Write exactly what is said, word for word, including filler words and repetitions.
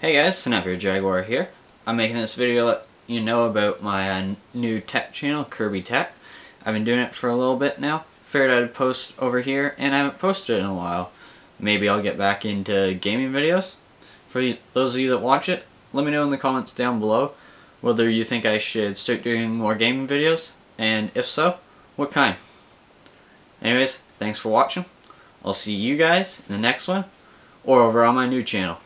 Hey guys, Snappier Jaguar here. I'm making this video to let you know about my uh, new tech channel, Kirby Tech. I've been doing it for a little bit now. Figured I'd post over here, and I haven't posted in a while. Maybe I'll get back into gaming videos. For you, those of you that watch it, let me know in the comments down below whether you think I should start doing more gaming videos, and if so, what kind. Anyways, thanks for watching. I'll see you guys in the next one, or over on my new channel.